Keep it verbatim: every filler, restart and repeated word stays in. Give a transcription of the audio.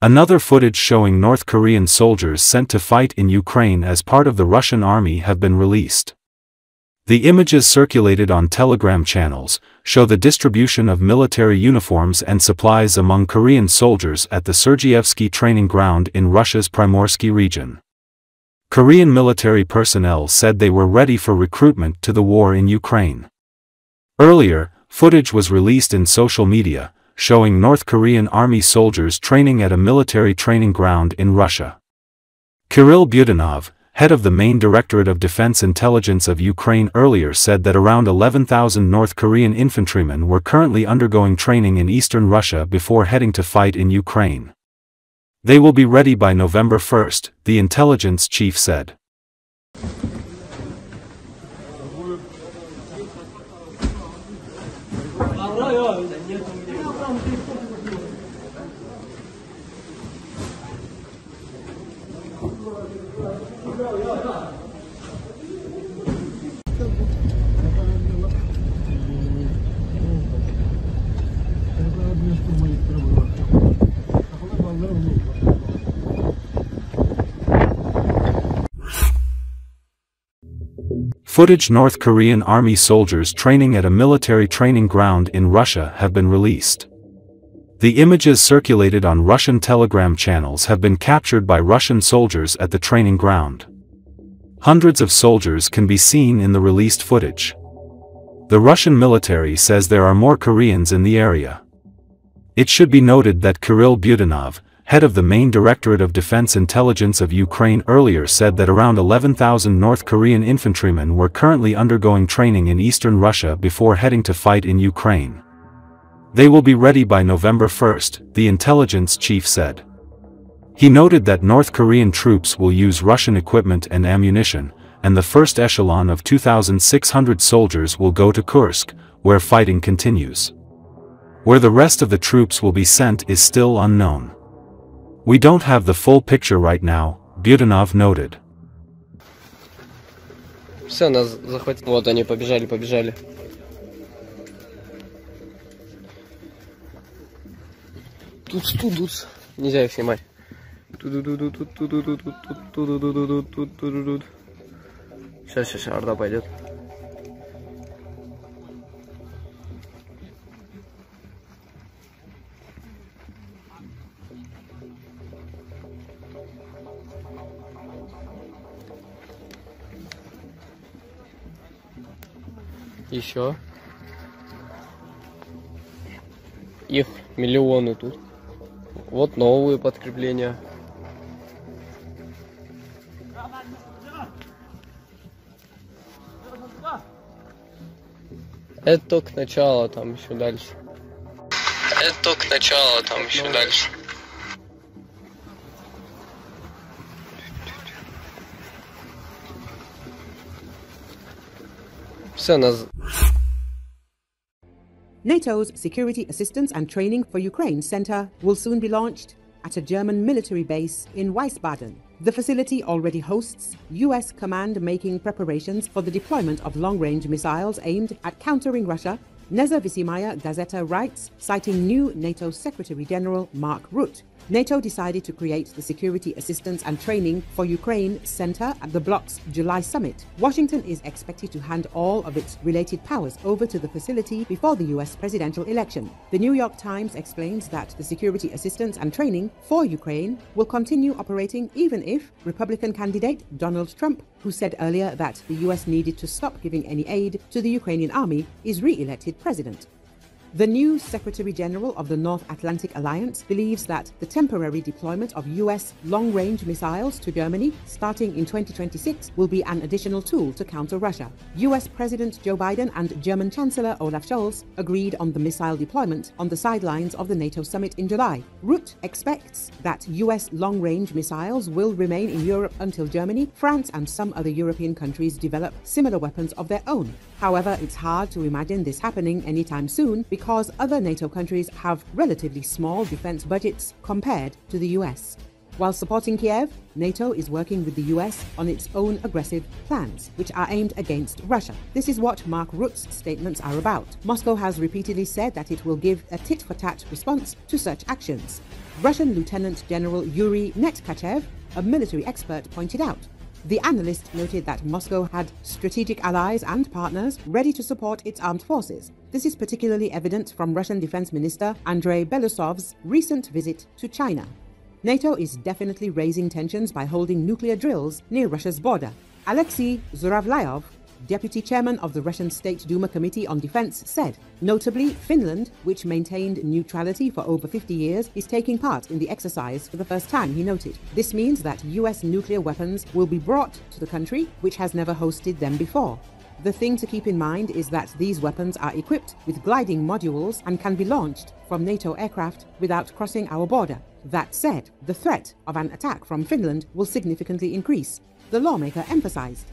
Another footage showing North Korean soldiers sent to fight in Ukraine as part of the Russian army have been released. The images circulated on Telegram channels show the distribution of military uniforms and supplies among Korean soldiers at the Sergeyevsky training ground in Russia's Primorsky region. Korean military personnel said they were ready for recruitment to the war in Ukraine. Earlier, footage was released in social media, showing North Korean army soldiers training at a military training ground in Russia. Kyrylo Budanov, head of the Main Directorate of Defense Intelligence of Ukraine, earlier said that around eleven thousand North Korean infantrymen were currently undergoing training in eastern Russia before heading to fight in Ukraine. They will be ready by November first, the intelligence chief said. Footage North Korean army soldiers training at a military training ground in Russia have been released. The images circulated on Russian Telegram channels have been captured by Russian soldiers at the training ground. Hundreds of soldiers can be seen in the released footage. The Russian military says there are more Koreans in the area. It should be noted that Kyrylo Budanov, head of the Main Directorate of Defense Intelligence of Ukraine, earlier said that around eleven thousand North Korean infantrymen were currently undergoing training in eastern Russia before heading to fight in Ukraine. They will be ready by November first, the intelligence chief said. He noted that North Korean troops will use Russian equipment and ammunition, and the first echelon of two thousand six hundred soldiers will go to Kursk, where fighting continues. Where the rest of the troops will be sent is still unknown. We don't have the full picture right now, Budanov noted. Все, нас захватили. Вот они побежали, побежали. Тут, тут, тут. Нельзя их снимать. Тут, тут, тут, тут, тут, тут, тут, тут, тут, тут. Сейчас, сейчас, орда пойдет. Еще. Их миллионы тут. Вот новые подкрепления. Это только начало, там еще дальше. Это только начало, там еще дальше. Все, нас... NATO's Security Assistance and Training for Ukraine Center will soon be launched at a German military base in Wiesbaden. The facility already hosts U S command making preparations for the deployment of long-range missiles aimed at countering Russia, Nezavisimaya Gazeta writes, citing new NATO Secretary General Mark Rutte. NATO decided to create the Security Assistance and Training for Ukraine Center at the bloc's July summit. Washington is expected to hand all of its related powers over to the facility before the U S presidential election. The New York Times explains that the Security Assistance and Training for Ukraine will continue operating even if Republican candidate Donald Trump, who said earlier that the U S needed to stop giving any aid to the Ukrainian army, is re-elected president. The new Secretary General of the North Atlantic Alliance believes that the temporary deployment of U S long-range missiles to Germany starting in twenty twenty-six will be an additional tool to counter Russia. U S President Joe Biden and German Chancellor Olaf Scholz agreed on the missile deployment on the sidelines of the NATO summit in July. Rutte expects that U S long-range missiles will remain in Europe until Germany, France and some other European countries develop similar weapons of their own. However, it's hard to imagine this happening anytime soon because Because other NATO countries have relatively small defense budgets compared to the U S. While supporting Kiev, NATO is working with the U S on its own aggressive plans, which are aimed against Russia. This is what Mark Rutte's statements are about. Moscow has repeatedly said that it will give a tit-for-tat response to such actions. Russian Lieutenant General Yuri Netkachev, a military expert, pointed out. The analyst noted that Moscow had strategic allies and partners ready to support its armed forces. This is particularly evident from Russian Defense Minister Andrei Belousov's recent visit to China. NATO is definitely raising tensions by holding nuclear drills near Russia's border. Alexei Zhuravlyov, deputy chairman of the Russian State Duma Committee on Defense, said, notably, Finland, which maintained neutrality for over fifty years, is taking part in the exercise for the first time, he noted. This means that U S nuclear weapons will be brought to the country, which has never hosted them before. The thing to keep in mind is that these weapons are equipped with gliding modules and can be launched from NATO aircraft without crossing our border. That said, the threat of an attack from Finland will significantly increase, the lawmaker emphasized.